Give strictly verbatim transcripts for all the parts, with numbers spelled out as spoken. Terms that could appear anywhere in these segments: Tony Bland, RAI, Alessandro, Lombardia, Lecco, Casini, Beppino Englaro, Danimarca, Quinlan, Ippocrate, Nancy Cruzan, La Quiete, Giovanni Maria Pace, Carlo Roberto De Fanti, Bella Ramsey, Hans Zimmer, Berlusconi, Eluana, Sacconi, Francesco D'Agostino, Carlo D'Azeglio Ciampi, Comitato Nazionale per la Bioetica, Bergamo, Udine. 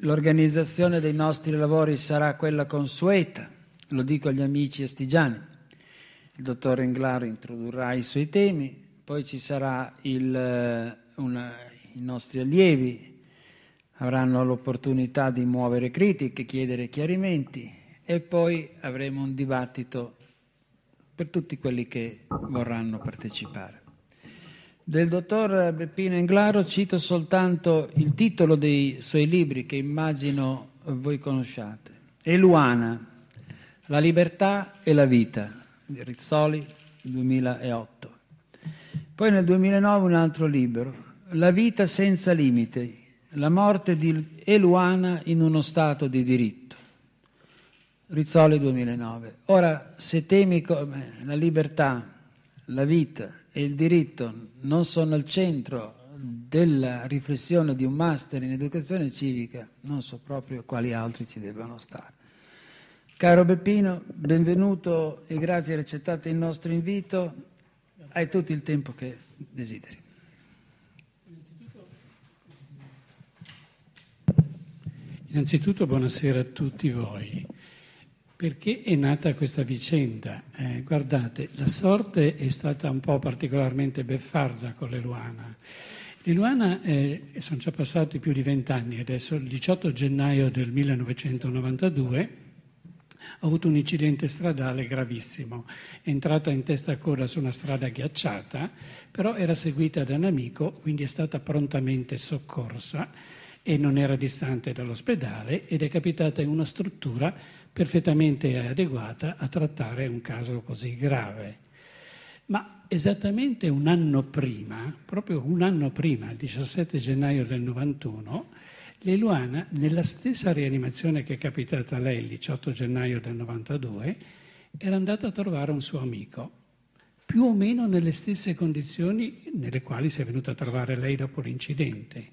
L'organizzazione dei nostri lavori sarà quella consueta, lo dico agli amici astigiani. Il dottor Englaro introdurrà i suoi temi, poi ci sarà il, una, i nostri allievi, avranno l'opportunità di muovere critiche, chiedere chiarimenti e poi avremo un dibattito per tutti quelli che vorranno partecipare. Del dottor Beppino Englaro cito soltanto il titolo dei suoi libri che immagino voi conosciate. Eluana, la libertà e la vita, di Rizzoli, duemilaotto. Poi nel duemilanove un altro libro, La vita senza limiti, la morte di Eluana in uno stato di diritto. Rizzoli, duemilanove. Ora, se temi come la libertà, la vita e il diritto non sono al centro della riflessione di un master in educazione civica, non so proprio quali altri ci debbano stare. Caro Beppino, benvenuto e grazie per aver accettato il nostro invito. Hai tutto il tempo che desideri. Innanzitutto buonasera a tutti voi. Perché è nata questa vicenda? Eh, guardate, la sorte è stata un po' particolarmente beffarda con l'Eluana. L'Eluana, eh, sono già passati più di vent'anni, adesso il diciotto gennaio del millenovecentonovantadue, ho avuto un incidente stradale gravissimo. È entrata in testa a coda su una strada ghiacciata, però era seguita da un amico, quindi è stata prontamente soccorsa e non era distante dall'ospedale ed è capitata in una struttura perfettamente adeguata a trattare un caso così grave. Ma esattamente un anno prima, proprio un anno prima, il diciassette gennaio del novantuno, l'Eluana, nella stessa rianimazione che è capitata a lei il diciotto gennaio del novantadue, era andata a trovare un suo amico, più o meno nelle stesse condizioni nelle quali si è venuta a trovare lei dopo l'incidente.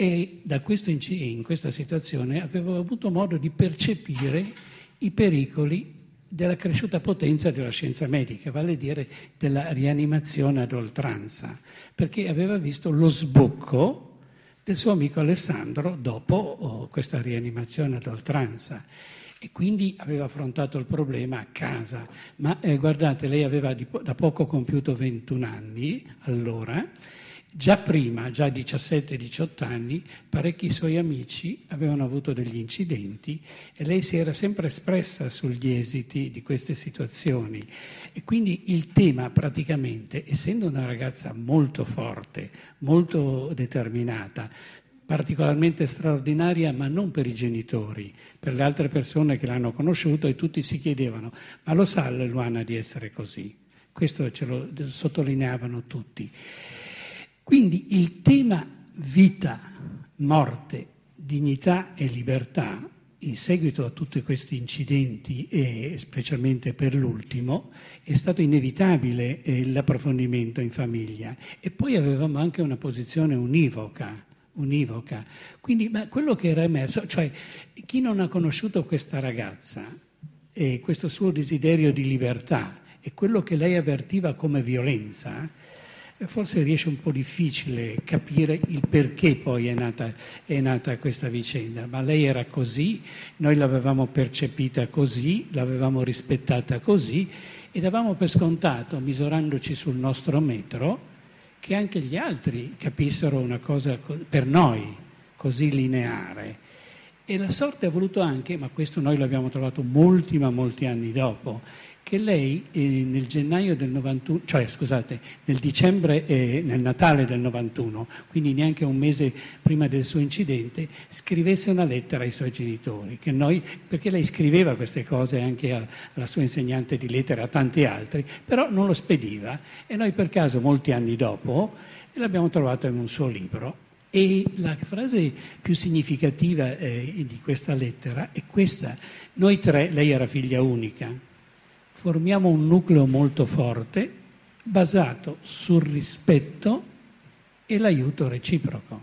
E da questo inc- in questa situazione avevo avuto modo di percepire i pericoli della cresciuta potenza della scienza medica, vale a dire della rianimazione ad oltranza, perché aveva visto lo sbocco del suo amico Alessandro dopo oh, questa rianimazione ad oltranza. E quindi aveva affrontato il problema a casa, ma eh, guardate, lei aveva di po- da poco compiuto ventuno anni allora. Già prima, già a diciassette diciotto anni, parecchi suoi amici avevano avuto degli incidenti e lei si era sempre espressa sugli esiti di queste situazioni. E quindi il tema praticamente, essendo una ragazza molto forte, molto determinata, particolarmente straordinaria, ma non per i genitori, per le altre persone che l'hanno conosciuto, e tutti si chiedevano, ma lo sa l'Eluana di essere così? Questo ce lo sottolineavano tutti. Quindi il tema vita, morte, dignità e libertà, in seguito a tutti questi incidenti e specialmente per l'ultimo, è stato inevitabile l'approfondimento in famiglia. E poi avevamo anche una posizione univoca. univoca. Quindi ma quello che era emerso, cioè chi non ha conosciuto questa ragazza e questo suo desiderio di libertà e quello che lei avvertiva come violenza, forse riesce un po' difficile capire il perché poi è nata, è nata questa vicenda, ma lei era così, noi l'avevamo percepita così, l'avevamo rispettata così e davamo per scontato, misurandoci sul nostro metro, che anche gli altri capissero una cosa per noi così lineare. E la sorte ha voluto anche, ma questo noi l'abbiamo trovato molti ma molti anni dopo, che lei eh, nel gennaio del novantuno, cioè scusate, nel dicembre, eh, nel Natale del novantuno, quindi neanche un mese prima del suo incidente, scrivesse una lettera ai suoi genitori, che noi, perché lei scriveva queste cose anche a, alla sua insegnante di lettera, a tanti altri, però non lo spediva e noi per caso molti anni dopo l'abbiamo trovato in un suo libro. E la frase più significativa eh, di questa lettera è questa: noi tre, lei era figlia unica, formiamo un nucleo molto forte basato sul rispetto e l'aiuto reciproco.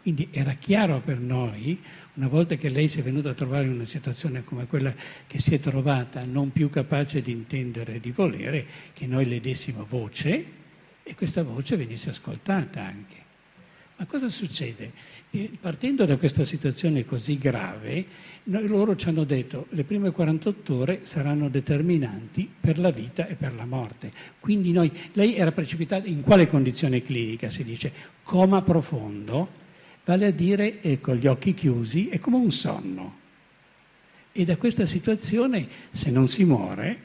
Quindi era chiaro per noi, una volta che lei si è venuta a trovare in una situazione come quella che si è trovata, non più capace di intendere e di volere, che noi le dessimo voce e questa voce venisse ascoltata anche. Ma cosa succede? Eh, partendo da questa situazione così grave, noi, loro ci hanno detto le prime quarantotto ore saranno determinanti per la vita e per la morte. Quindi noi, lei era precipitata in quale condizione clinica? Si dice coma profondo, vale a dire eh, con gli occhi chiusi, è come un sonno. E da questa situazione, se non si muore,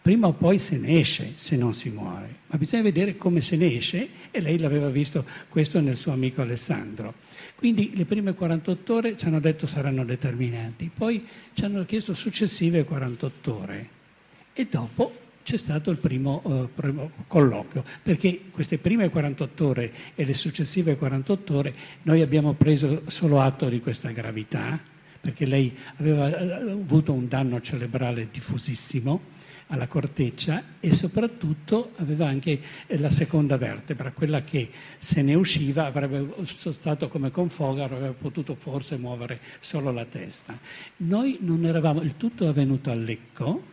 prima o poi se ne esce, se non si muore. Ma bisogna vedere come se ne esce, e lei l'aveva visto questo nel suo amico Alessandro. Quindi le prime quarantotto ore ci hanno detto saranno determinanti, poi ci hanno chiesto successive quarantotto ore e dopo c'è stato il primo, eh, primo colloquio, perché queste prime quarantotto ore e le successive quarantotto ore noi abbiamo preso solo atto di questa gravità, perché lei aveva avuto un danno cerebrale diffusissimo alla corteccia e soprattutto aveva anche la seconda vertebra, quella che se ne usciva avrebbe stato come con foga, avrebbe potuto forse muovere solo la testa. Noi non eravamo, il tutto è avvenuto a Lecco,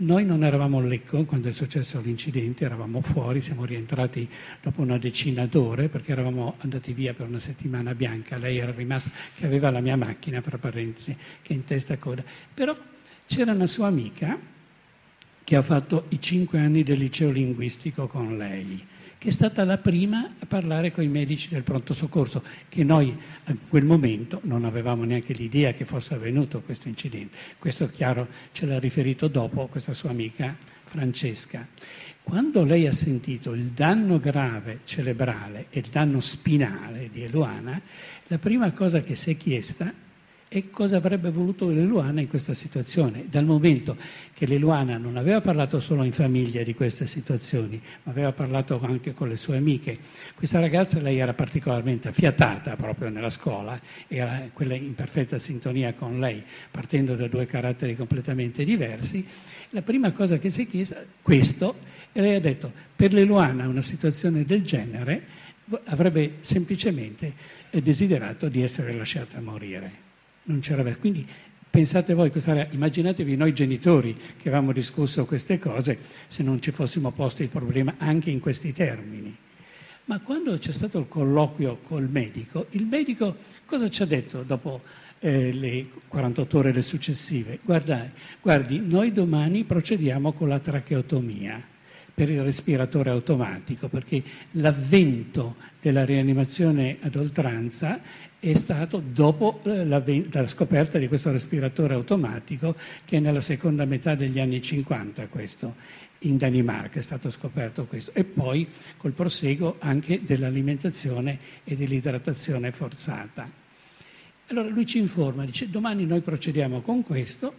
noi non eravamo a Lecco quando è successo l'incidente, eravamo fuori, siamo rientrati dopo una decina d'ore perché eravamo andati via per una settimana bianca, lei era rimasta, che aveva la mia macchina, fra parentesi, che è in testa a coda. Però c'era una sua amica che ha fatto i cinque anni del liceo linguistico con lei, che è stata la prima a parlare con i medici del pronto soccorso, che noi a quel momento non avevamo neanche l'idea che fosse avvenuto questo incidente. Questo, chiaro, ce l'ha riferito dopo questa sua amica Francesca. Quando lei ha sentito il danno grave cerebrale e il danno spinale di Eluana, la prima cosa che si è chiesta e cosa avrebbe voluto l'Eluana in questa situazione, dal momento che l'Eluana non aveva parlato solo in famiglia di queste situazioni, ma aveva parlato anche con le sue amiche. Questa ragazza, lei era particolarmente affiatata proprio nella scuola, era quella in perfetta sintonia con lei, partendo da due caratteri completamente diversi. La prima cosa che si è chiesta, questo, e lei ha detto, per l'Eluana una situazione del genere avrebbe semplicemente desiderato di essere lasciata morire. Non c'era verso. Quindi pensate voi, immaginatevi noi genitori che avevamo discusso queste cose se non ci fossimo posti il problema anche in questi termini. Ma quando c'è stato il colloquio col medico, il medico cosa ci ha detto dopo eh, le quarantotto ore le successive? Guarda, guardi, noi domani procediamo con la tracheotomia per il respiratore automatico, perché l'avvento della rianimazione ad oltranza è stato dopo la, la scoperta di questo respiratore automatico, che è nella seconda metà degli anni cinquanta, questo in Danimarca è stato scoperto questo, e poi col proseguo anche dell'alimentazione e dell'idratazione forzata. Allora lui ci informa, dice domani noi procediamo con questo,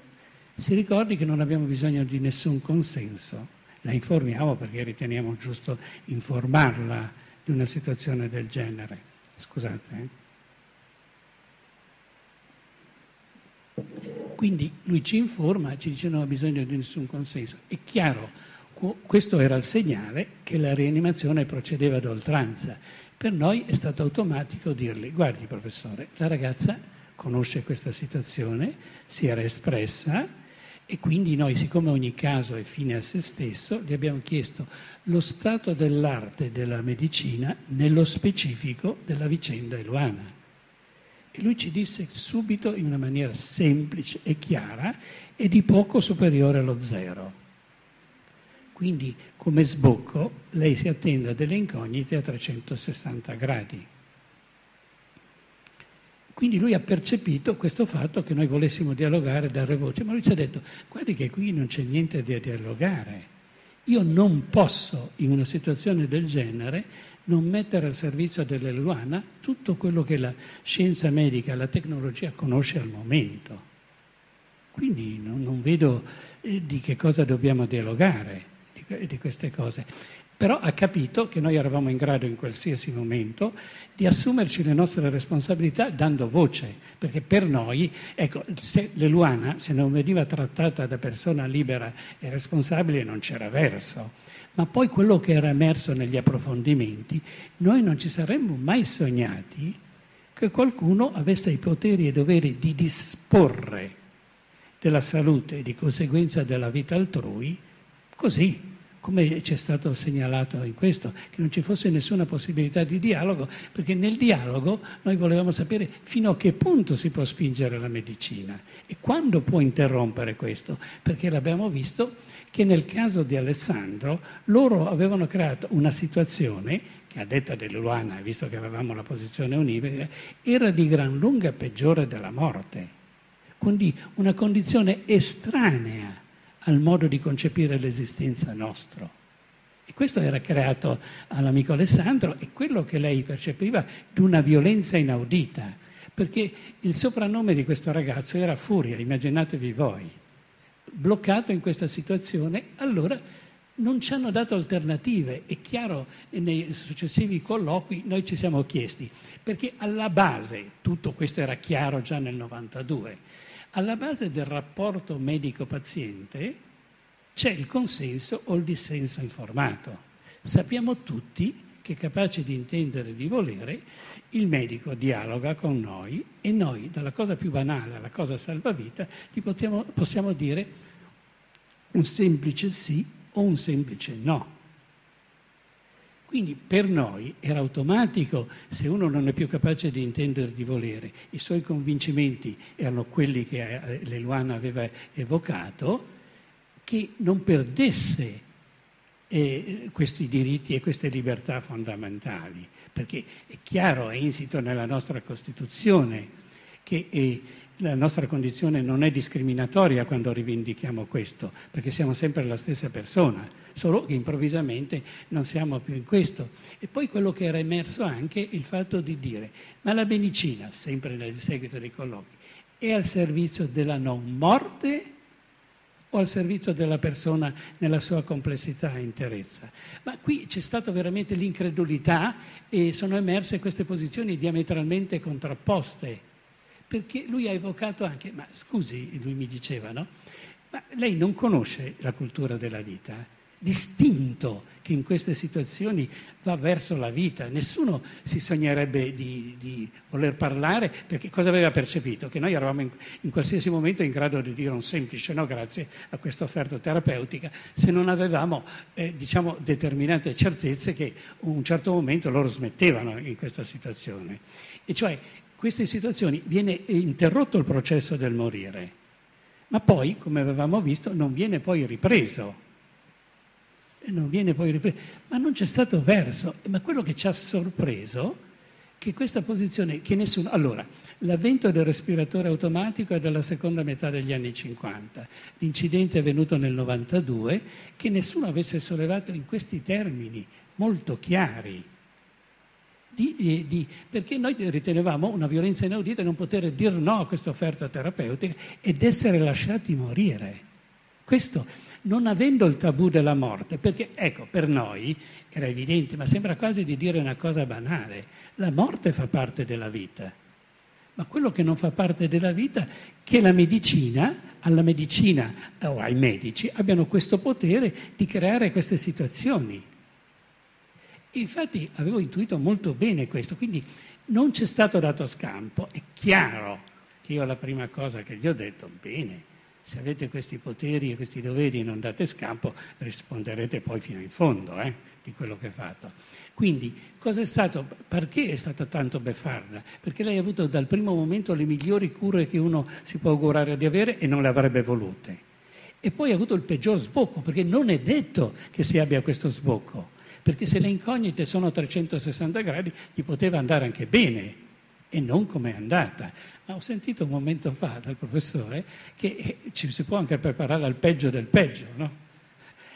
si ricordi che non abbiamo bisogno di nessun consenso, la informiamo perché riteniamo giusto informarla di una situazione del genere. Scusate, eh? Quindi lui ci informa, ci dice non ha bisogno di nessun consenso. È chiaro, questo era il segnale che la rianimazione procedeva ad oltranza. Per noi è stato automatico dirgli, guardi professore, la ragazza conosce questa situazione, si era espressa e quindi noi, siccome ogni caso è fine a se stesso, gli abbiamo chiesto lo stato dell'arte della medicina nello specifico della vicenda Eluana. E lui ci disse subito in una maniera semplice e chiara e di poco superiore allo zero. Quindi come sbocco lei si attende a delle incognite a trecentosessanta gradi. Quindi lui ha percepito questo fatto che noi volessimo dialogare, dare voce, ma lui ci ha detto guardi che qui non c'è niente da dialogare. Io non posso in una situazione del genere non mettere al servizio dell'Eluana tutto quello che la scienza medica, la tecnologia conosce al momento. Quindi non, non vedo eh, di che cosa dobbiamo dialogare di, di queste cose. Però ha capito che noi eravamo in grado in qualsiasi momento di assumerci le nostre responsabilità dando voce, perché per noi, ecco, se l'Eluana, se non veniva trattata da persona libera e responsabile non c'era verso. Ma poi quello che era emerso negli approfondimenti, noi non ci saremmo mai sognati che qualcuno avesse i poteri e i doveri di disporre della salute e di conseguenza della vita altrui così, come ci è stato segnalato in questo, che non ci fosse nessuna possibilità di dialogo, perché nel dialogo noi volevamo sapere fino a che punto si può spingere la medicina e quando può interrompere questo, perché l'abbiamo visto che nel caso di Alessandro loro avevano creato una situazione che, a detta dell'Eluana, visto che avevamo la posizione univoca, era di gran lunga peggiore della morte, quindi una condizione estranea al modo di concepire l'esistenza nostro. E questo era creato all'amico Alessandro, e quello che lei percepiva di una violenza inaudita, perché il soprannome di questo ragazzo era Furia, immaginatevi voi, bloccato in questa situazione. Allora non ci hanno dato alternative. È chiaro, nei successivi colloqui noi ci siamo chiesti, perché alla base, tutto questo era chiaro già nel novantadue, alla base del rapporto medico-paziente c'è il consenso o il dissenso informato. Sappiamo tutti che, capaci di intendere e di volere, il medico dialoga con noi, e noi, dalla cosa più banale alla cosa salvavita, gli possiamo, possiamo dire un semplice sì o un semplice no. Quindi per noi era automatico, se uno non è più capace di intendere e di volere, i suoi convincimenti erano quelli che l'Eluana aveva evocato, che non perdesse eh, questi diritti e queste libertà fondamentali, perché è chiaro, è insito nella nostra Costituzione che eh, la nostra condizione non è discriminatoria quando rivendichiamo questo, perché siamo sempre la stessa persona, solo che improvvisamente non siamo più in questo. E poi quello che era emerso anche, il fatto di dire, ma la medicina, sempre nel seguito dei colloqui, è al servizio della non morte o al servizio della persona nella sua complessità e interezza? Ma qui c'è stata veramente l'incredulità, e sono emerse queste posizioni diametralmente contrapposte, perché lui ha evocato anche, ma scusi, lui mi diceva, no? Ma lei non conosce la cultura della vita, l'istinto che in queste situazioni va verso la vita. Nessuno si sognerebbe di, di voler parlare, perché cosa aveva percepito? Che noi eravamo in, in qualsiasi momento in grado di dire un semplice no grazie a questa offerta terapeutica, se non avevamo eh, diciamo determinate certezze che a un certo momento loro smettevano in questa situazione. E cioè, queste situazioni viene interrotto il processo del morire, ma poi, come avevamo visto, non viene poi ripreso. E non viene poi ripreso, ma non c'è stato verso. Ma quello che ci ha sorpreso è che questa posizione, che nessuno... Allora, l'avvento del respiratore automatico è dalla seconda metà degli anni cinquanta, l'incidente è avvenuto nel novantadue, che nessuno avesse sollevato in questi termini molto chiari. Di, di, perché noi ritenevamo una violenza inaudita non poter dire no a questa offerta terapeutica ed essere lasciati morire. Questo, non avendo il tabù della morte, perché ecco, per noi era evidente, ma sembra quasi di dire una cosa banale: la morte fa parte della vita. Ma quello che non fa parte della vita, che la medicina, alla medicina o ai medici abbiano questo potere di creare queste situazioni. Infatti avevo intuito molto bene questo, quindi non c'è stato dato scampo. È chiaro che io la prima cosa che gli ho detto, bene, se avete questi poteri e questi doveri e non date scampo, risponderete poi fino in fondo eh, di quello che fate. Quindi cosa è stato, perché è stata tanto beffarda? Perché lei ha avuto dal primo momento le migliori cure che uno si può augurare di avere e non le avrebbe volute. E poi ha avuto il peggior sbocco, perché non è detto che si abbia questo sbocco. Perché se le incognite sono trecentosessanta gradi, gli poteva andare anche bene, e non come è andata. Ma ho sentito un momento fa dal professore che ci si può anche preparare al peggio del peggio, no?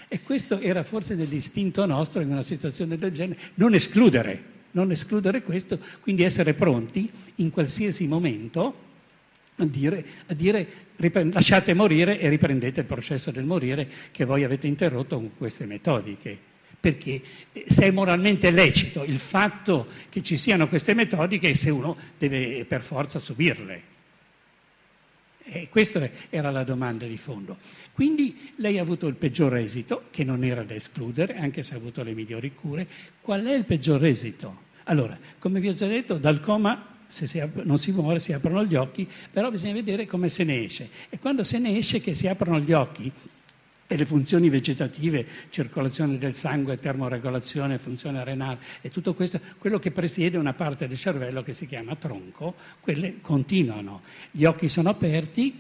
E questo era forse dell'istinto nostro, in una situazione del genere, non escludere, non escludere questo, quindi essere pronti in qualsiasi momento a dire, a dire riprend- lasciate morire e riprendete il processo del morire che voi avete interrotto con queste metodiche. Perché se è moralmente lecito il fatto che ci siano queste metodiche, e se uno deve per forza subirle. E questa era la domanda di fondo. Quindi lei ha avuto il peggior esito, che non era da escludere, anche se ha avuto le migliori cure. Qual è il peggior esito? Allora, come vi ho già detto, dal coma, se si ap- non si muore, si aprono gli occhi, però bisogna vedere come se ne esce. E quando se ne esce, che si aprono gli occhi, e le funzioni vegetative, circolazione del sangue, termoregolazione, funzione renale e tutto questo, quello che presiede una parte del cervello che si chiama tronco, quelle continuano. Gli occhi sono aperti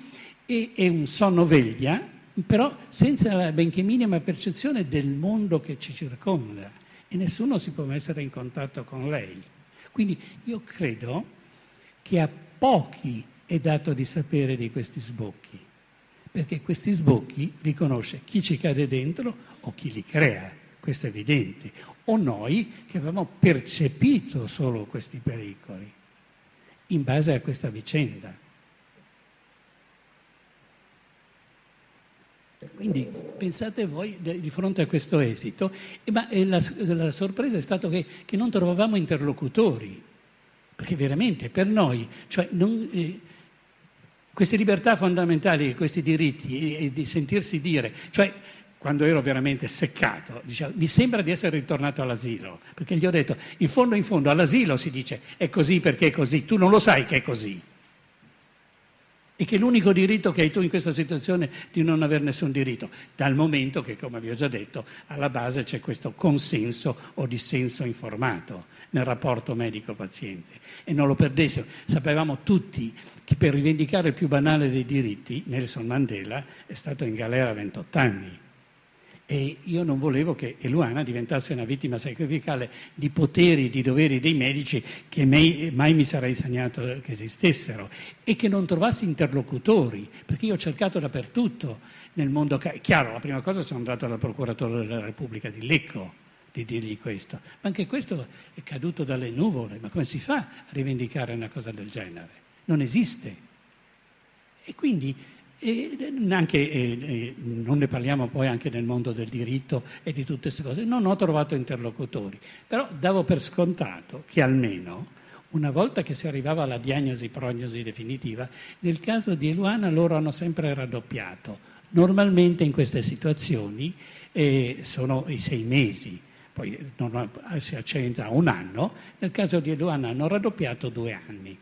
e è un sonno veglia, però senza la benché minima percezione del mondo che ci circonda, e nessuno si può mettere in contatto con lei. Quindi io credo che a pochi è dato di sapere di questi sbocchi, perché questi sbocchi li conosce chi ci cade dentro o chi li crea, questo è evidente, o noi che avevamo percepito solo questi pericoli in base a questa vicenda. Quindi pensate voi di fronte a questo esito, ma la, la sorpresa è stata che, che non trovavamo interlocutori, perché veramente per noi, cioè non, eh, queste libertà fondamentali, questi diritti e eh, di sentirsi dire, cioè quando ero veramente seccato, dicevo, mi sembra di essere ritornato all'asilo, perché gli ho detto, in fondo in fondo all'asilo si dice è così perché è così, tu non lo sai che è così. E che l'unico diritto che hai tu in questa situazione è di non avere nessun diritto, dal momento che, come vi ho già detto, alla base c'è questo consenso o dissenso informato nel rapporto medico-paziente. E non lo perdessimo. Sapevamo tutti che per rivendicare il più banale dei diritti, Nelson Mandela è stato in galera a ventotto anni. E io non volevo che Eluana diventasse una vittima sacrificale di poteri, di doveri dei medici che mai, mai mi sarei sognato che esistessero, e che non trovassi interlocutori, perché io ho cercato dappertutto nel mondo. Chiaro, la prima cosa sono andato dal procuratore della Repubblica di Lecco di dirgli questo, ma anche questo è caduto dalle nuvole, ma come si fa a rivendicare una cosa del genere? Non esiste. E quindi E anche, e non ne parliamo poi anche nel mondo del diritto e di tutte queste cose, non ho trovato interlocutori, però davo per scontato che almeno una volta che si arrivava alla diagnosi prognosi definitiva, nel caso di Eluana loro hanno sempre raddoppiato, normalmente in queste situazioni eh, sono i sei mesi, poi non, si accenta a un anno, nel caso di Eluana hanno raddoppiato due anni.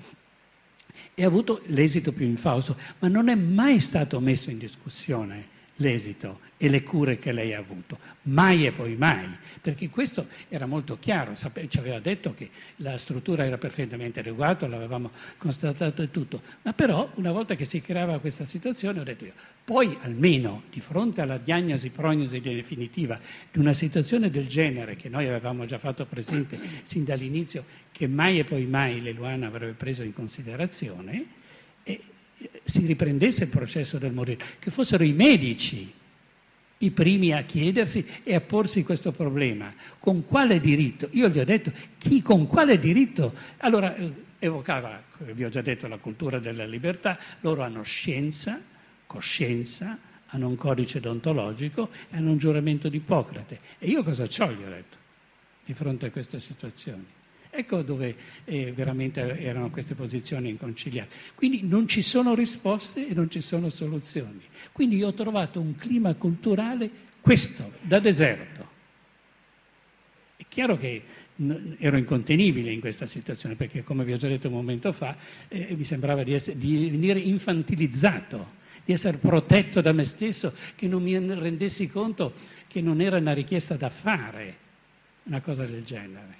E ha avuto l'esito più infausto, ma non è mai stato messo in discussione l'esito e le cure che lei ha avuto, mai e poi mai, perché questo era molto chiaro, ci aveva detto che la struttura era perfettamente adeguata, l'avevamo constatato e tutto, ma però una volta che si creava questa situazione ho detto io, poi almeno di fronte alla diagnosi prognosi definitiva di una situazione del genere che noi avevamo già fatto presente sin dall'inizio, che mai e poi mai l'Eluana avrebbe preso in considerazione, e si riprendesse il processo del morire, che fossero i medici i primi a chiedersi e a porsi questo problema. Con quale diritto? Io gli ho detto, chi, con quale diritto? Allora, evocava, vi ho già detto, la cultura della libertà, loro hanno scienza, coscienza, hanno un codice deontologico e hanno un giuramento di Ippocrate. E io cosa c'ho, gli ho detto, di fronte a queste situazioni? Ecco dove eh, veramente erano queste posizioni inconciliabili. Quindi non ci sono risposte e non ci sono soluzioni. Quindi io ho trovato un clima culturale, questo, da deserto. È chiaro che n- ero incontenibile in questa situazione, perché come vi ho già detto un momento fa, eh, mi sembrava di, essere, di venire infantilizzato, di essere protetto da me stesso, che non mi rendessi conto che non era una richiesta da fare, una cosa del genere.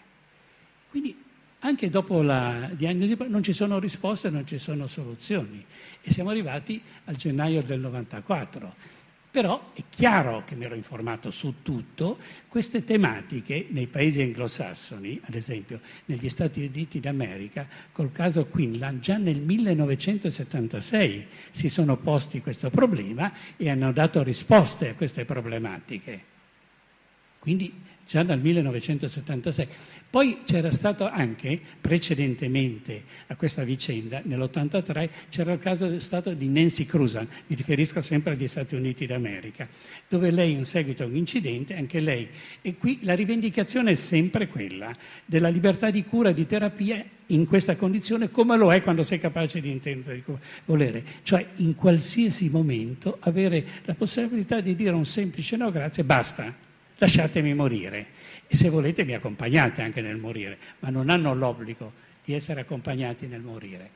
Quindi anche dopo la diagnosi non ci sono risposte, non ci sono soluzioni, e siamo arrivati al gennaio del novantaquattro. Però è chiaro che mi ero informato su tutto. Queste tematiche nei paesi anglosassoni, ad esempio negli Stati Uniti d'America, col caso Quinlan, già nel millenovecentosettantasei si sono posti questo problema e hanno dato risposte a queste problematiche. Quindi già dal millenovecentosettantasei. Poi c'era stato anche, precedentemente a questa vicenda, nell'ottantatré, c'era il caso stato di Nancy Cruzan, mi riferisco sempre agli Stati Uniti d'America, dove lei in seguito a un incidente, anche lei, e qui la rivendicazione è sempre quella della libertà di cura e di terapia in questa condizione, come lo è quando sei capace di intendere, di volere, cioè in qualsiasi momento avere la possibilità di dire un semplice no grazie, basta. Lasciatemi morire e se volete mi accompagnate anche nel morire, ma non hanno l'obbligo di essere accompagnati nel morire.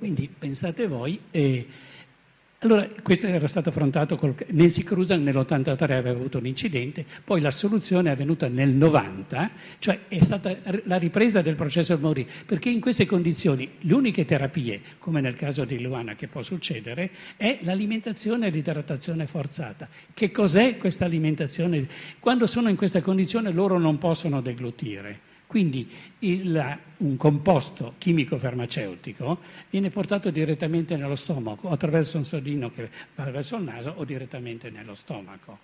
Quindi pensate voi. Eh, allora questo era stato affrontato con Nancy Cruzan nell'ottantatré, aveva avuto un incidente, poi l'assoluzione è avvenuta nel novanta, cioè è stata la ripresa del processo del Morì, perché in queste condizioni le uniche terapie, come nel caso di Eluana che può succedere, è l'alimentazione e l'idratazione forzata. Che cos'è questa alimentazione? Quando sono in questa condizione loro non possono deglutire. Quindi il, un composto chimico-farmaceutico viene portato direttamente nello stomaco, attraverso un sodino che va verso il naso o direttamente nello stomaco.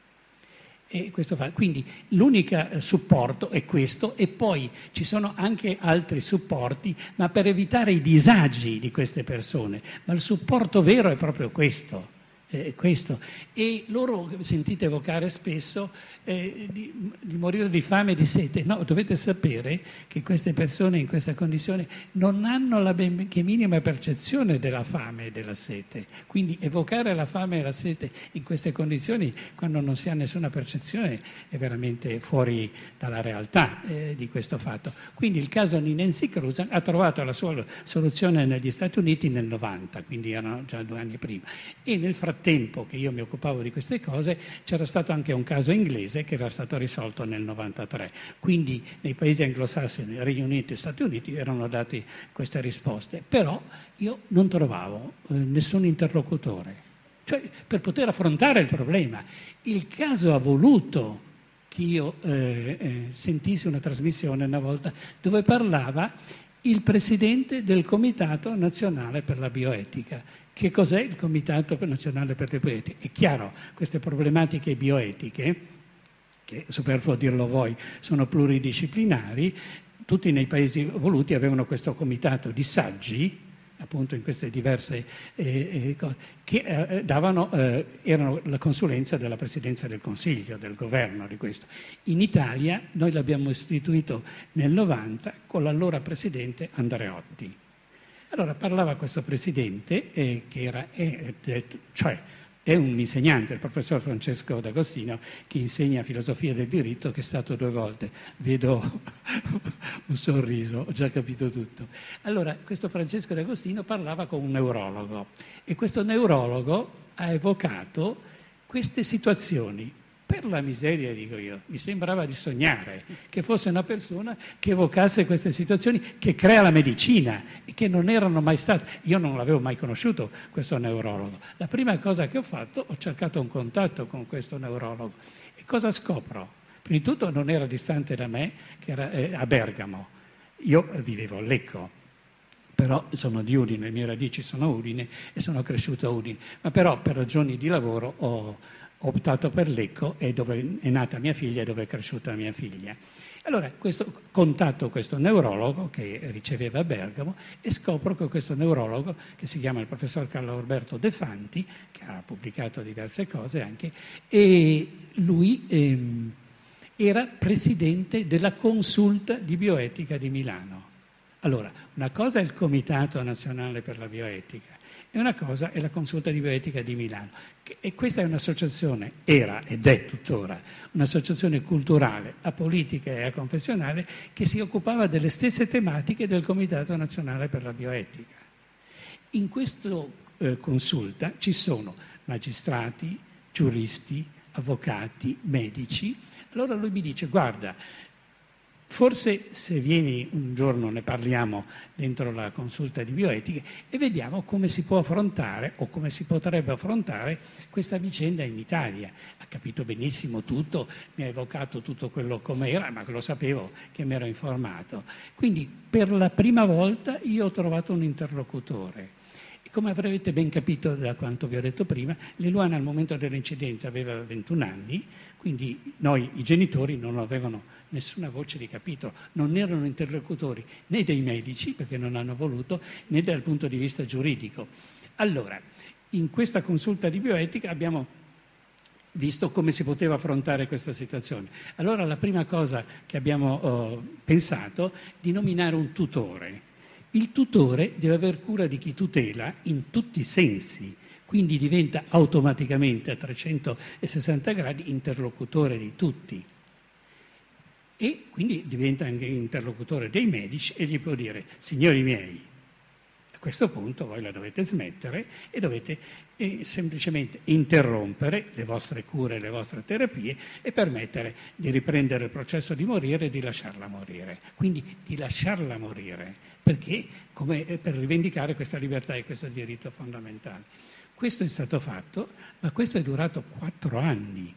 E questo fa, quindi l'unico supporto è questo, e poi ci sono anche altri supporti, ma per evitare i disagi di queste persone. Ma il supporto vero è proprio questo. Eh, questo. E loro sentite evocare spesso eh, di, di morire di fame e di sete. No, dovete sapere che queste persone in questa condizione non hanno la benché minima percezione della fame e della sete, quindi evocare la fame e la sete in queste condizioni, quando non si ha nessuna percezione, è veramente fuori dalla realtà eh, di questo fatto. Quindi il caso di Nancy Cruzan ha trovato la sua soluzione negli Stati Uniti nel novanta, quindi erano già due anni prima, e nel frattempo tempo che io mi occupavo di queste cose c'era stato anche un caso inglese che era stato risolto nel novantatré, quindi nei paesi anglosassoni, Regno Unito e Stati Uniti, erano date queste risposte, però io non trovavo eh, nessun interlocutore, cioè per poter affrontare il problema. Il caso ha voluto che io eh, eh, sentissi una trasmissione una volta dove parlava il Presidente del Comitato Nazionale per la Bioetica. Che cos'è il Comitato Nazionale per la Bioetica? È chiaro, queste problematiche bioetiche, che è superfluo dirlo voi, sono pluridisciplinari, tutti nei paesi voluti avevano questo comitato di saggi, appunto in queste diverse eh, eh, cose, che eh, davano, eh, erano la consulenza della Presidenza del Consiglio, del Governo di questo. In Italia noi l'abbiamo istituito nel novanta con l'allora Presidente Andreotti. Allora parlava questo Presidente, eh, che era, eh, cioè è un insegnante, il professor Francesco D'Agostino, che insegna filosofia del diritto, che è stato due volte. Vedo un sorriso, ho già capito tutto. Allora, questo Francesco D'Agostino parlava con un neurologo e questo neurologo ha evocato queste situazioni. Per la miseria, dico io, mi sembrava di sognare che fosse una persona che evocasse queste situazioni, che crea la medicina, e che non erano mai state. Io non l'avevo mai conosciuto, questo neurologo. La prima cosa che ho fatto, ho cercato un contatto con questo neurologo. E cosa scopro? Prima di tutto non era distante da me, che era eh, a Bergamo. Io vivevo a Lecco, però sono di Udine, le mie radici sono Udine e sono cresciuto a Udine. Ma però per ragioni di lavoro ho... ho optato per Lecco, è dove è nata mia figlia e dove è cresciuta mia figlia. Allora, questo, contatto questo neurologo che riceveva a Bergamo, e scopro che questo neurologo, che si chiama il professor Carlo Roberto De Fanti, che ha pubblicato diverse cose anche, e lui ehm, era presidente della Consulta di Bioetica di Milano. Allora, una cosa è il Comitato Nazionale per la Bioetica, e una cosa è la Consulta di Bioetica di Milano. E questa è un'associazione, era ed è tuttora, un'associazione culturale, apolitica e aconfessionale, che si occupava delle stesse tematiche del Comitato Nazionale per la Bioetica. In questa eh, consulta ci sono magistrati, giuristi, avvocati, medici. Allora lui mi dice, guarda, forse se vieni un giorno ne parliamo dentro la Consulta di Bioetica e vediamo come si può affrontare o come si potrebbe affrontare questa vicenda in Italia. Ha capito benissimo tutto, mi ha evocato tutto quello come era, ma lo sapevo che mi ero informato. Quindi per la prima volta io ho trovato un interlocutore. Come avrete ben capito da quanto vi ho detto prima, Eluana al momento dell'incidente aveva ventuno anni, quindi noi, i genitori, non avevano nessuna voce di capitolo, non erano interlocutori né dei medici, perché non hanno voluto, né dal punto di vista giuridico. Allora, in questa Consulta di Bioetica abbiamo visto come si poteva affrontare questa situazione. Allora la prima cosa che abbiamo eh, pensato è di nominare un tutore. Il tutore deve aver cura di chi tutela in tutti i sensi, quindi diventa automaticamente a trecentosessanta gradi interlocutore di tutti. E quindi diventa anche interlocutore dei medici e gli può dire, signori miei, questo punto voi la dovete smettere e dovete eh, semplicemente interrompere le vostre cure, le vostre terapie e permettere di riprendere il processo di morire e di lasciarla morire. Quindi di lasciarla morire, perché come, per rivendicare questa libertà e questo diritto fondamentale. Questo è stato fatto, ma questo è durato quattro anni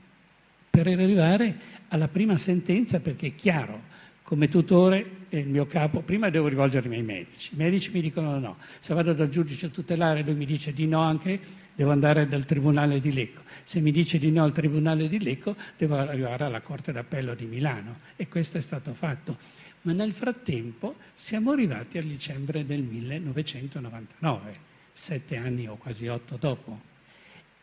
per arrivare alla prima sentenza, perché è chiaro, come tutore il mio capo, prima devo rivolgermi ai medici, i medici mi dicono no, se vado dal giudice tutelare lui mi dice di no anche, devo andare dal tribunale di Lecco, se mi dice di no al tribunale di Lecco devo arrivare alla Corte d'Appello di Milano e questo è stato fatto, ma nel frattempo siamo arrivati al dicembre del millenovecentonovantanove, sette anni o quasi otto dopo.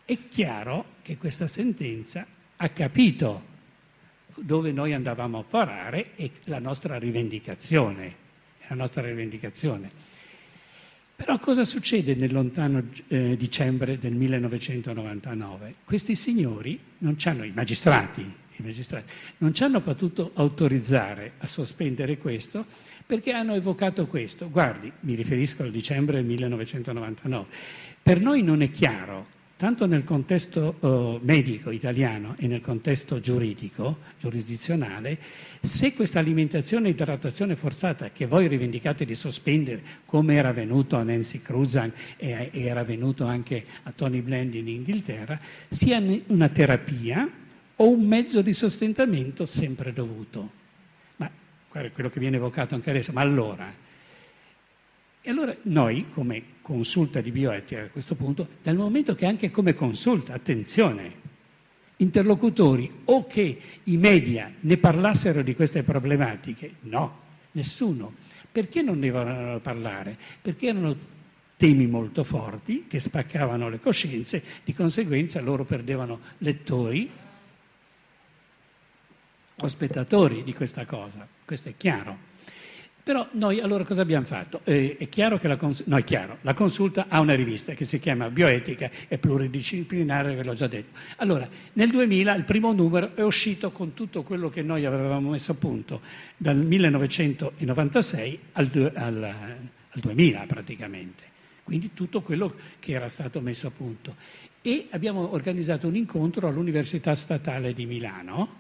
È chiaro che questa sentenza ha capito dove noi andavamo a parare e la nostra rivendicazione, la nostra rivendicazione. Però cosa succede nel lontano eh, dicembre del millenovecentonovantanove? Questi signori, non c'hanno, i magistrati, i magistrati, non ci hanno potuto autorizzare a sospendere questo perché hanno evocato questo. Guardi, mi riferisco al dicembre del millenovecentonovantanove. Per noi non è chiaro, tanto nel contesto eh, medico italiano e nel contesto giuridico, giurisdizionale, se questa alimentazione e idratazione forzata che voi rivendicate di sospendere, come era avvenuto a Nancy Cruzan e, e era avvenuto anche a Tony Bland in Inghilterra, sia una terapia o un mezzo di sostentamento sempre dovuto. Ma guarda, quello che viene evocato anche adesso, ma allora... E allora noi, come consulta di bioetica a questo punto, dal momento che anche come consulta, attenzione, interlocutori o che i media ne parlassero di queste problematiche, no, nessuno. Perché non ne volevano parlare? Perché erano temi molto forti che spaccavano le coscienze, di conseguenza loro perdevano lettori o spettatori di questa cosa, questo è chiaro. Però noi allora cosa abbiamo fatto? Eh, è chiaro che la, cons- no, è chiaro, la consulta ha una rivista che si chiama Bioetica e pluridisciplinare, ve l'ho già detto. Allora, nel duemila il primo numero è uscito con tutto quello che noi avevamo messo a punto dal millenovecentonovantasei al, du- al, al duemila praticamente, quindi tutto quello che era stato messo a punto. E abbiamo organizzato un incontro all'Università Statale di Milano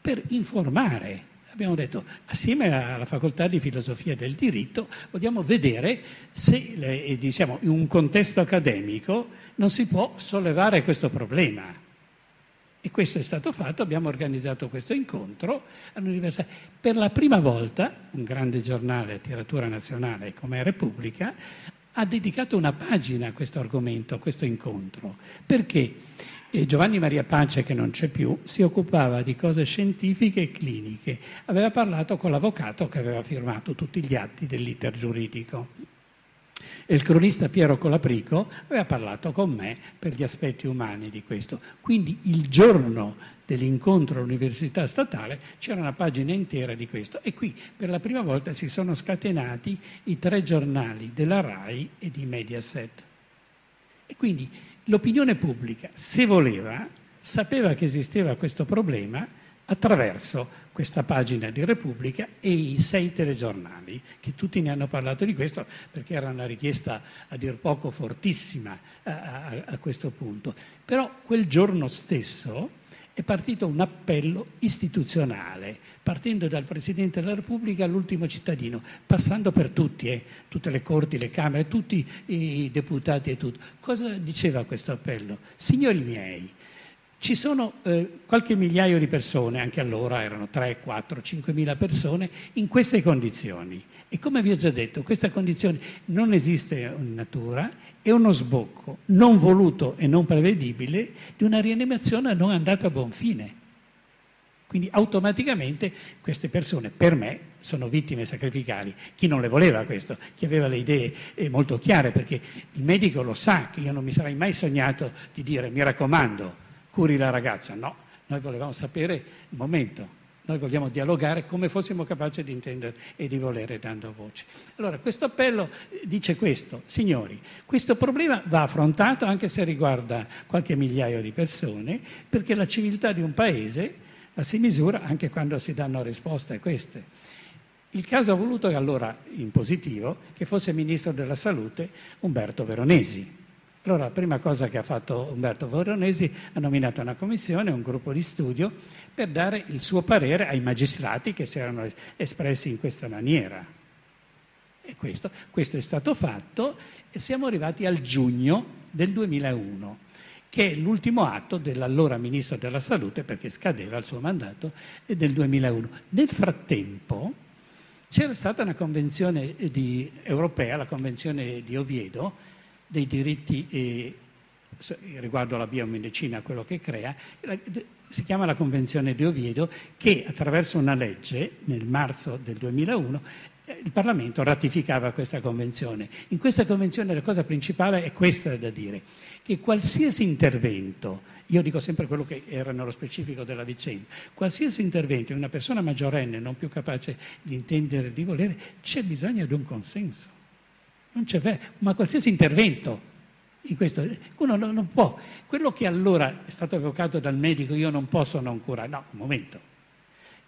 per informare. Abbiamo detto, assieme alla facoltà di filosofia del diritto, vogliamo vedere se, diciamo, in un contesto accademico non si può sollevare questo problema. E questo è stato fatto, abbiamo organizzato questo incontro all'università. Per la prima volta, un grande giornale a tiratura nazionale come Repubblica, ha dedicato una pagina a questo argomento, a questo incontro. Perché? E Giovanni Maria Pace, che non c'è più, si occupava di cose scientifiche e cliniche. Aveva parlato con l'avvocato che aveva firmato tutti gli atti dell'iter giuridico. E il cronista Piero Colaprico aveva parlato con me per gli aspetti umani di questo. Quindi il giorno dell'incontro all'Università Statale c'era una pagina intera di questo. E qui per la prima volta si sono scatenati i tre giornali della RAI e di Mediaset. E quindi... l'opinione pubblica, se voleva, sapeva che esisteva questo problema attraverso questa pagina di Repubblica e i sei telegiornali, che tutti ne hanno parlato di questo perché era una richiesta a dir poco fortissima a, a, a questo punto. Però quel giorno stesso è partito un appello istituzionale, partendo dal Presidente della Repubblica all'ultimo cittadino, passando per tutti, eh, tutte le corti, le camere, tutti i deputati e tutto. Cosa diceva questo appello? Signori miei, ci sono eh, qualche migliaio di persone, anche allora erano tre, quattro, cinquemila persone, in queste condizioni. E come vi ho già detto, questa condizione non esiste in natura, è uno sbocco non voluto e non prevedibile di una rianimazione non andata a buon fine. Quindi automaticamente queste persone, per me, sono vittime sacrificali. Chi non le voleva questo, chi aveva le idee eh, molto chiare, perché il medico lo sa che io non mi sarei mai sognato di dire mi raccomando, curi la ragazza. No, noi volevamo sapere il momento. Noi vogliamo dialogare come fossimo capaci di intendere e di volere dando voce. Allora, questo appello dice questo, signori, questo problema va affrontato anche se riguarda qualche migliaio di persone, perché la civiltà di un paese la si misura anche quando si danno risposte a queste. Il caso ha voluto che allora, in positivo, che fosse Ministro della Salute Umberto Veronesi. Allora la prima cosa che ha fatto Umberto Veronesi, ha nominato una commissione, un gruppo di studio, per dare il suo parere ai magistrati che si erano espressi in questa maniera. E questo, questo è stato fatto e siamo arrivati al giugno del duemilauno, che è l'ultimo atto dell'allora Ministro della Salute, perché scadeva il suo mandato, del duemilauno. Nel frattempo c'era stata una convenzione di, europea, la Convenzione di Oviedo, dei diritti eh, riguardo alla biomedicina, quello che crea, si chiama la Convenzione di Oviedo, che attraverso una legge, nel marzo del duemilauno, eh, il Parlamento ratificava questa Convenzione. In questa Convenzione la cosa principale è questa da dire, che qualsiasi intervento, io dico sempre quello che era nello specifico della vicenda, qualsiasi intervento di una persona maggiorenne non più capace di intendere e di volere, c'è bisogno di un consenso. Non c'è, ma qualsiasi intervento in questo, uno non, non può. Quello che allora è stato evocato dal medico, io non posso non curare, no, un momento.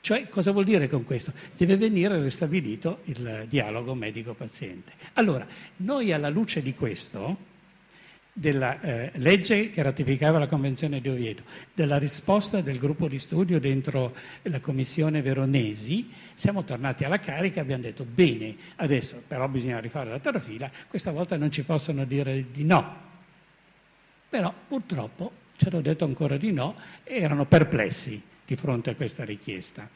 Cioè, cosa vuol dire con questo? Deve venire ristabilito il dialogo medico-paziente. Allora, noi alla luce di questo, della eh, legge che ratificava la Convenzione di Oviedo, della risposta del gruppo di studio dentro la Commissione Veronesi, siamo tornati alla carica e abbiamo detto bene, adesso però bisogna rifare la trafila, questa volta non ci possono dire di no. Però purtroppo ci hanno detto ancora di no e erano perplessi di fronte a questa richiesta.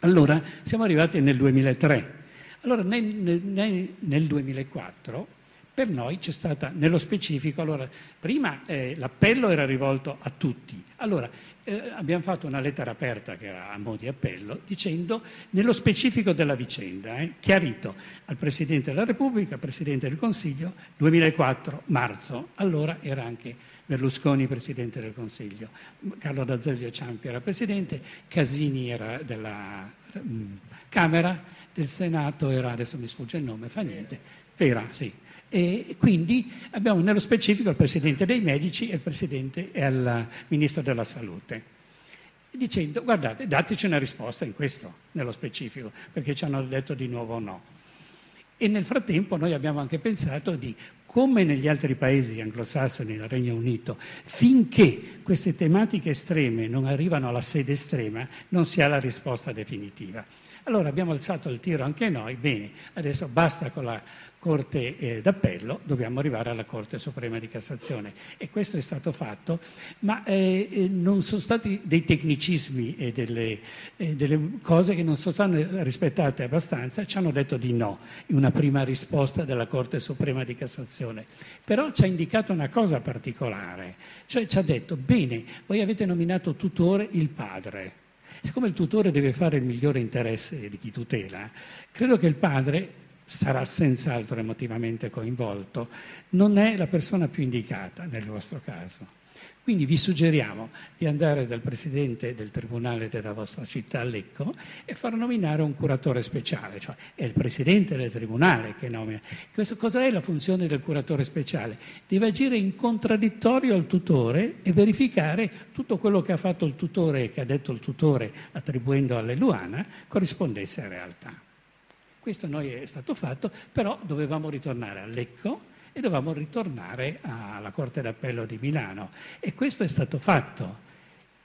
Allora siamo arrivati nel duemilatré. Allora nel, nel, nel duemilaquattro per noi c'è stata, nello specifico, allora prima eh, l'appello era rivolto a tutti, allora eh, abbiamo fatto una lettera aperta che era a mo' di appello, dicendo nello specifico della vicenda, eh, chiarito al Presidente della Repubblica, Presidente del Consiglio, duemilaquattro, marzo, allora era anche Berlusconi Presidente del Consiglio, Carlo D'Azeglio Ciampi era Presidente, Casini era della mh, Camera, del Senato era, adesso mi sfugge il nome, fa niente, Pera, sì. E quindi abbiamo nello specifico il Presidente dei Medici e il Presidente e il Ministro della Salute, dicendo guardate, dateci una risposta in questo, nello specifico, perché ci hanno detto di nuovo no. E nel frattempo noi abbiamo anche pensato di, come negli altri paesi anglosassoni, nel Regno Unito, finché queste tematiche estreme non arrivano alla sede estrema, non si ha la risposta definitiva. Allora abbiamo alzato il tiro anche noi, bene, adesso basta con la Corte eh, d'Appello, dobbiamo arrivare alla Corte Suprema di Cassazione e questo è stato fatto, ma eh, non sono stati dei tecnicismi e delle, eh, delle cose che non sono state rispettate abbastanza, ci hanno detto di no in una prima risposta della Corte Suprema di Cassazione, però ci ha indicato una cosa particolare, cioè ci ha detto bene, voi avete nominato tutore il padre. Siccome il tutore deve fare il migliore interesse di chi tutela, credo che il padre sarà senz'altro emotivamente coinvolto, non è la persona più indicata nel vostro caso. Quindi vi suggeriamo di andare dal presidente del tribunale della vostra città, Lecco, e far nominare un curatore speciale, cioè è il presidente del tribunale che nomina. Questo, cos'è la funzione del curatore speciale? Deve agire in contraddittorio al tutore e verificare tutto quello che ha fatto il tutore e che ha detto il tutore attribuendo all'Eluana corrispondesse a realtà. Questo noi è stato fatto, però dovevamo ritornare a Lecco e dovevamo ritornare alla Corte d'Appello di Milano e questo è stato fatto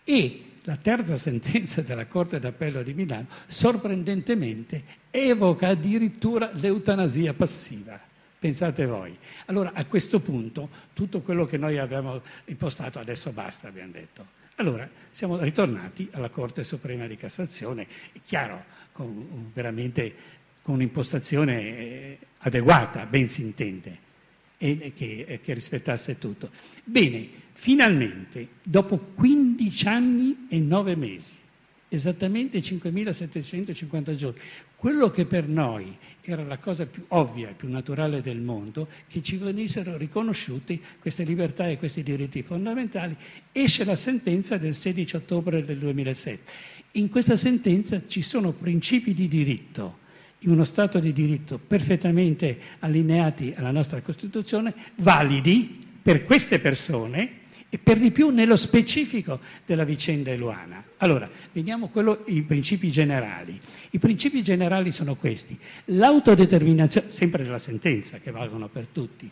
e la terza sentenza della Corte d'Appello di Milano sorprendentemente evoca addirittura l'eutanasia passiva, pensate voi. Allora a questo punto tutto quello che noi abbiamo impostato adesso basta, abbiamo detto. Allora siamo ritornati alla Corte Suprema di Cassazione, è chiaro, con, veramente con un'impostazione adeguata, ben si intende, e che, che rispettasse tutto. Bene, finalmente, dopo quindici anni e nove mesi, esattamente cinquemilasettecentocinquanta giorni, quello che per noi era la cosa più ovvia e più naturale del mondo, che ci venissero riconosciuti queste libertà e questi diritti fondamentali, esce la sentenza del sedici ottobre del duemilasette. In questa sentenza ci sono principi di diritto, in uno Stato di diritto perfettamente allineati alla nostra Costituzione, validi per queste persone e per di più nello specifico della vicenda Eluana. Allora, vediamo quello, i principi generali. I principi generali sono questi. L'autodeterminazione, sempre della sentenza che valgono per tutti,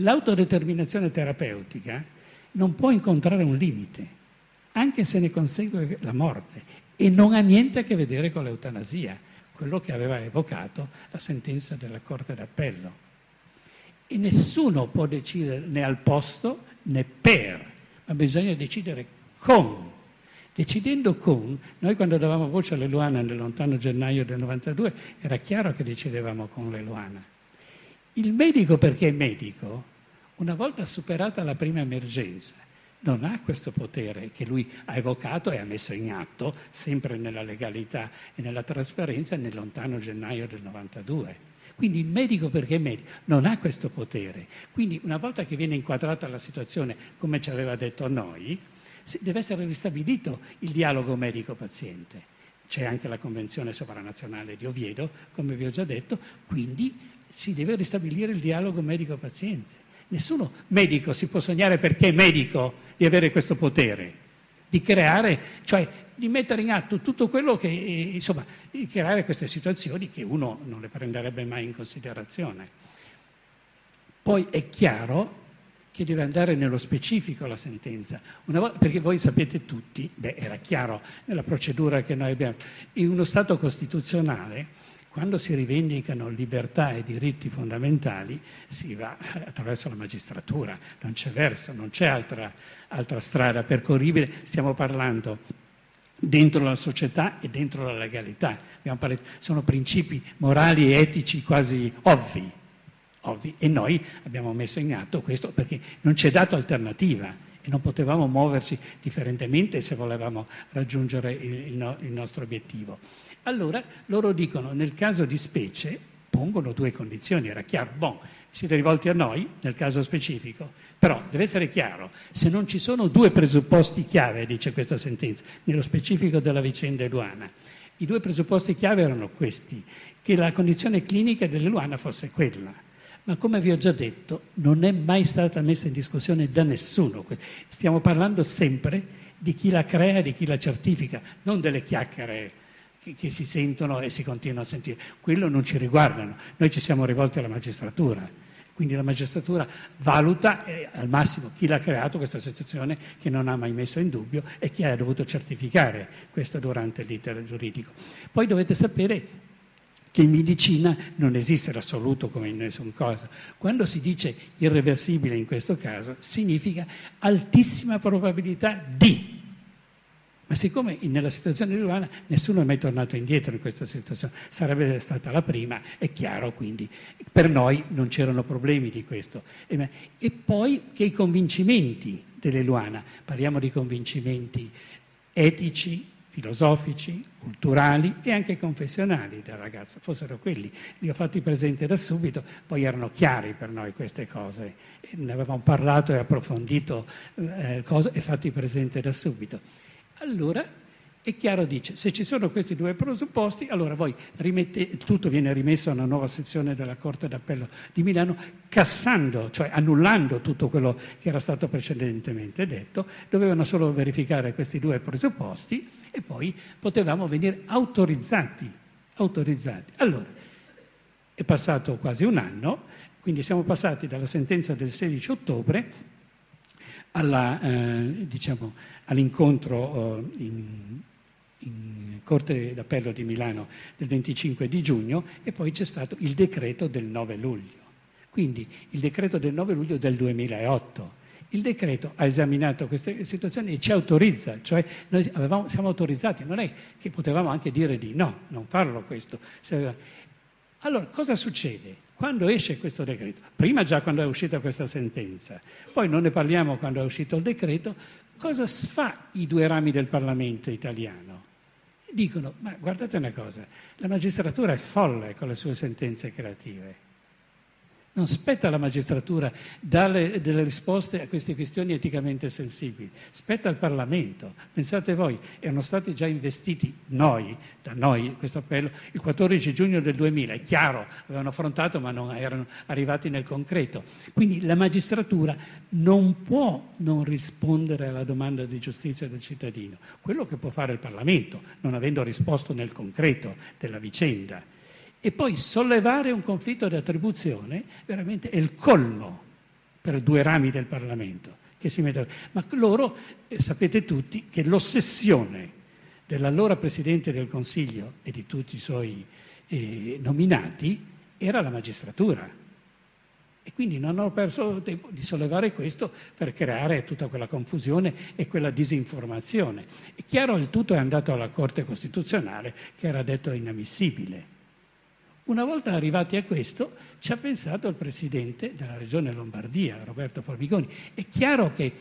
l'autodeterminazione terapeutica non può incontrare un limite, anche se ne consegue la morte, e non ha niente a che vedere con l'eutanasia, quello che aveva evocato la sentenza della Corte d'Appello. E nessuno può decidere né al posto né per, ma bisogna decidere con. Decidendo con, noi quando davamo voce all'Eluana nel lontano gennaio del novantadue era chiaro che decidevamo con l'Eluana. Il medico, perché è medico, una volta superata la prima emergenza, non ha questo potere che lui ha evocato e ha messo in atto, sempre nella legalità e nella trasparenza, nel lontano gennaio del novantadue. Quindi il medico, perché è medico, non ha questo potere. Quindi una volta che viene inquadrata la situazione, come ci aveva detto a noi, deve essere ristabilito il dialogo medico-paziente. C'è anche la Convenzione sovranazionale di Oviedo, come vi ho già detto, quindi si deve ristabilire il dialogo medico-paziente. Nessuno medico si può sognare, perché è medico, di avere questo potere, di creare, cioè di mettere in atto tutto quello che, insomma, di creare queste situazioni che uno non le prenderebbe mai in considerazione. Poi è chiaro che deve andare nello specifico la sentenza. Una volta, perché voi sapete tutti, beh, era chiaro nella procedura che noi abbiamo, in uno Stato costituzionale, quando si rivendicano libertà e diritti fondamentali, si va attraverso la magistratura, non c'è verso, non c'è altra, altra strada percorribile. Stiamo parlando dentro la società e dentro la legalità. Abbiamo parlato, sono principi morali e etici quasi ovvi, ovvi, e noi abbiamo messo in atto questo perché non c'è dato alternativa e non potevamo muoverci differentemente se volevamo raggiungere il, no, il nostro obiettivo. Allora loro dicono, nel caso di specie, pongono due condizioni, era chiaro, bon, siete rivolti a noi nel caso specifico, però deve essere chiaro, se non ci sono due presupposti chiave, dice questa sentenza, nello specifico della vicenda Eluana, i due presupposti chiave erano questi, che la condizione clinica dell'Eluana fosse quella, ma come vi ho già detto non è mai stata messa in discussione da nessuno, stiamo parlando sempre di chi la crea, di chi la certifica, non delle chiacchiere che si sentono e si continuano a sentire, quello non ci riguardano, noi ci siamo rivolti alla magistratura, quindi la magistratura valuta eh, al massimo chi l'ha creato questa situazione che non ha mai messo in dubbio e chi ha dovuto certificare questo durante l'iter giuridico. Poi dovete sapere che in medicina non esiste l'assoluto come in nessun caso, quando si dice irreversibile in questo caso significa altissima probabilità di. Ma siccome nella situazione di Eluana nessuno è mai tornato indietro in questa situazione, sarebbe stata la prima, è chiaro, quindi per noi non c'erano problemi di questo. E poi che i convincimenti dell'Eluana, parliamo di convincimenti etici, filosofici, culturali e anche confessionali del ragazzo, fossero quelli, li ho fatti presenti da subito, poi erano chiari per noi queste cose, ne avevamo parlato e approfondito eh, cose e fatti presenti da subito. Allora è chiaro, dice, se ci sono questi due presupposti, allora voi rimette, tutto viene rimesso a una nuova sezione della Corte d'Appello di Milano, cassando, cioè annullando tutto quello che era stato precedentemente detto, dovevano solo verificare questi due presupposti e poi potevamo venire autorizzati, autorizzati. Allora, è passato quasi un anno, quindi siamo passati dalla sentenza del sedici ottobre alla, eh, diciamo, all'incontro eh, in, in Corte d'Appello di Milano del venticinque di giugno e poi c'è stato il decreto del nove luglio, quindi il decreto del nove luglio del duemilaotto. Il decreto ha esaminato queste situazioni e ci autorizza, cioè noi avevamo, siamo autorizzati, non è che potevamo anche dire di no, non farlo questo. Allora cosa succede? Quando esce questo decreto, prima già quando è uscita questa sentenza, poi non ne parliamo quando è uscito il decreto, cosa fa i due rami del Parlamento italiano? Dicono, ma guardate una cosa, la magistratura è folle con le sue sentenze creative. Non spetta alla magistratura dare delle risposte a queste questioni eticamente sensibili, spetta al Parlamento. Pensate voi, erano stati già investiti noi, da noi questo appello, il quattordici giugno del duemila, è chiaro, avevano affrontato ma non erano arrivati nel concreto. Quindi la magistratura non può non rispondere alla domanda di giustizia del cittadino, quello che può fare il Parlamento, non avendo risposto nel concreto della vicenda. E poi sollevare un conflitto di attribuzione veramente è il colmo per due rami del Parlamento che si mettono. Ma loro eh, sapete tutti che l'ossessione dell'allora Presidente del Consiglio e di tutti i suoi eh, nominati era la magistratura. E quindi non ho perso tempo di sollevare questo per creare tutta quella confusione e quella disinformazione. È chiaro, il tutto è andato alla Corte Costituzionale che era detto inammissibile. Una volta arrivati a questo ci ha pensato il Presidente della Regione Lombardia, Roberto Formigoni. È chiaro che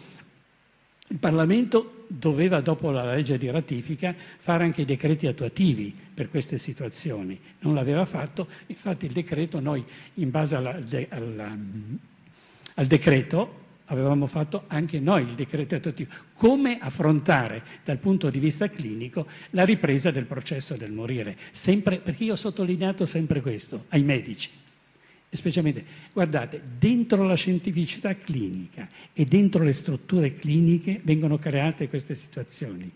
il Parlamento doveva, dopo la legge di ratifica, fare anche i decreti attuativi per queste situazioni. Non l'aveva fatto, infatti il decreto, noi in base alla, alla, al decreto avevamo fatto anche noi il decreto attuativo. Come affrontare dal punto di vista clinico la ripresa del processo del morire? Sempre, perché io ho sottolineato sempre questo ai medici, e specialmente, guardate, dentro la scientificità clinica e dentro le strutture cliniche vengono create queste situazioni.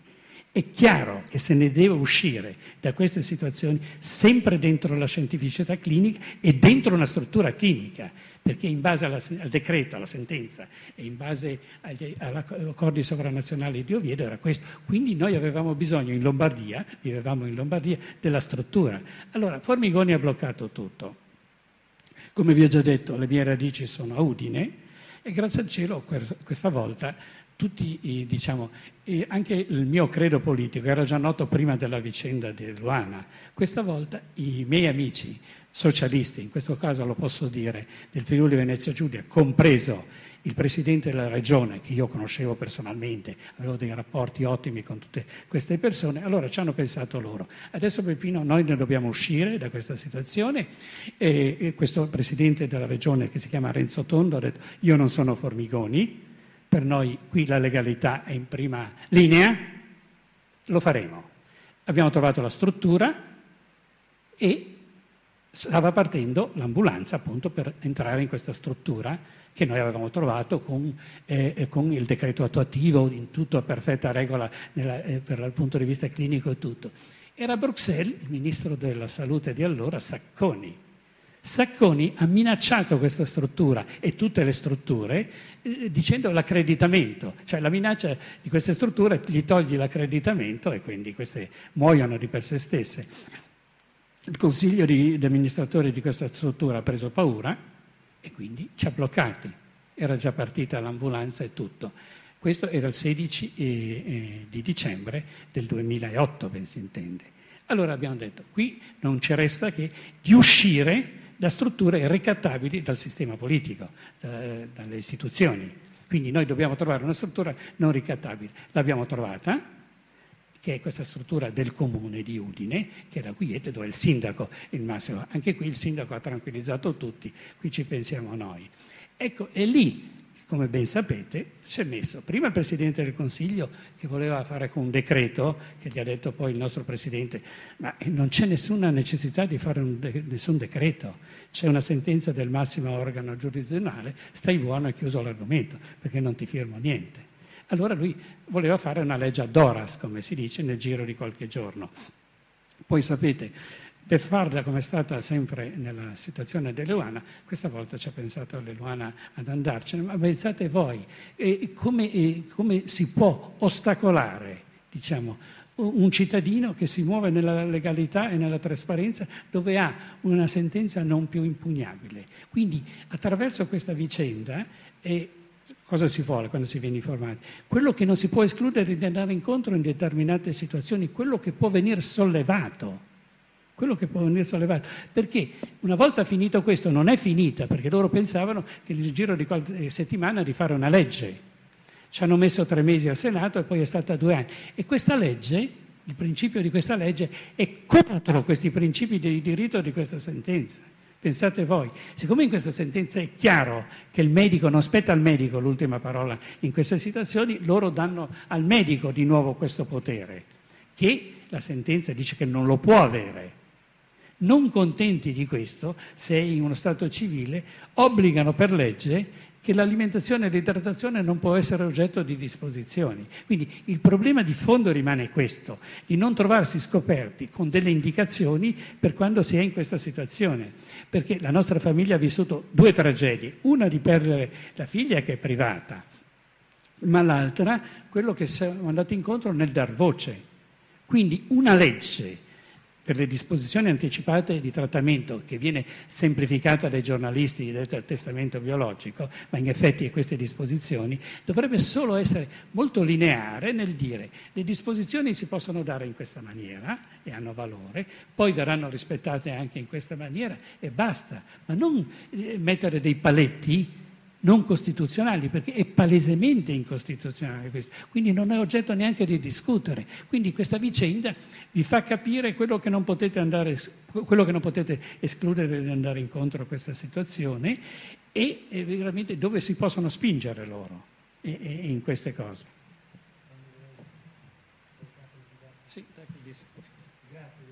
È chiaro che se ne deve uscire da queste situazioni sempre dentro la scientificità clinica e dentro una struttura clinica, perché in base alla, al decreto, alla sentenza e in base agli accordi sovranazionali di Oviedo era questo. Quindi noi avevamo bisogno in Lombardia, vivevamo in Lombardia, della struttura. Allora Formigoni ha bloccato tutto. Come vi ho già detto, le mie radici sono a Udine e grazie al cielo questa volta tutti, diciamo, e anche il mio credo politico era già noto prima della vicenda di Eluana. Questa volta i miei amici socialisti, in questo caso lo posso dire, del Friuli Venezia Giulia, compreso il Presidente della Regione, che io conoscevo personalmente, avevo dei rapporti ottimi con tutte queste persone, allora ci hanno pensato loro. Adesso Beppino, noi ne dobbiamo uscire da questa situazione, e questo Presidente della Regione che si chiama Renzo Tondo ha detto io non sono Formigoni, per noi qui la legalità è in prima linea, lo faremo. Abbiamo trovato la struttura e stava partendo l'ambulanza appunto per entrare in questa struttura che noi avevamo trovato con, eh, con il decreto attuativo in tutto a perfetta regola nella, eh, per, dal punto di vista clinico e tutto. Era a Bruxelles il ministro della salute di allora, Sacconi. Sacconi ha minacciato questa struttura e tutte le strutture eh, dicendo l'accreditamento, cioè la minaccia di queste strutture gli togli l'accreditamento e quindi queste muoiono di per se stesse. Il consiglio di, di amministratori di questa struttura ha preso paura e quindi ci ha bloccati, era già partita l'ambulanza e tutto. Questo era il sedici eh, eh, di dicembre del duemilaotto, ben si intende. Allora abbiamo detto qui non ci resta che di uscire da strutture ricattabili dal sistema politico, eh, dalle istituzioni. Quindi noi dobbiamo trovare una struttura non ricattabile. L'abbiamo trovata, che è questa struttura del comune di Udine, che è la Quiete, dove è il sindaco il massimo. Anche qui il sindaco ha tranquillizzato tutti, qui ci pensiamo noi. Ecco, e lì, come ben sapete, si è messo prima il Presidente del Consiglio che voleva fare con un decreto, che gli ha detto poi il nostro Presidente, ma non c'è nessuna necessità di fare un de- nessun decreto, c'è una sentenza del massimo organo giurisdizionale, stai buono e chiuso l'argomento, perché non ti firmo niente. Allora lui voleva fare una legge ad horas, come si dice, nel giro di qualche giorno. Poi sapete, per farla come è stata sempre nella situazione dell'Eluana, questa volta ci ha pensato l'Eluana ad andarcene, ma pensate voi eh, come, eh, come si può ostacolare, diciamo, un cittadino che si muove nella legalità e nella trasparenza dove ha una sentenza non più impugnabile. Quindi attraverso questa vicenda eh, cosa si vuole quando si viene informati? Quello che non si può escludere di andare incontro in determinate situazioni, quello che può venire sollevato. quello che può venire sollevato, perché una volta finito questo non è finita, perché loro pensavano che nel giro di qualche settimana di fare una legge. Ci hanno messo tre mesi al Senato e poi è stata due anni. E questa legge, il principio di questa legge, è contro questi principi di diritto di questa sentenza. Pensate voi, siccome in questa sentenza è chiaro che il medico, non spetta al medico l'ultima parola in queste situazioni, loro danno al medico di nuovo questo potere, che la sentenza dice che non lo può avere. Non contenti di questo, se in uno Stato civile, obbligano per legge che l'alimentazione e l'idratazione non può essere oggetto di disposizioni. Quindi il problema di fondo rimane questo, di non trovarsi scoperti con delle indicazioni per quando si è in questa situazione. Perché la nostra famiglia ha vissuto due tragedie, una di perdere la figlia che è privata, ma l'altra quello che siamo andati incontro nel dar voce. Quindi una legge per le disposizioni anticipate di trattamento, che viene semplificata dai giornalisti del testamento biologico, ma in effetti queste disposizioni dovrebbe solo essere molto lineare nel dire le disposizioni si possono dare in questa maniera e hanno valore, poi verranno rispettate anche in questa maniera e basta, ma non mettere dei paletti non costituzionali, perché è palesemente incostituzionale questo, quindi non è oggetto neanche di discutere. Quindi questa vicenda vi fa capire quello che non potete andare, quello che non potete escludere di andare incontro a questa situazione e veramente dove si possono spingere loro in queste cose. Sì, grazie.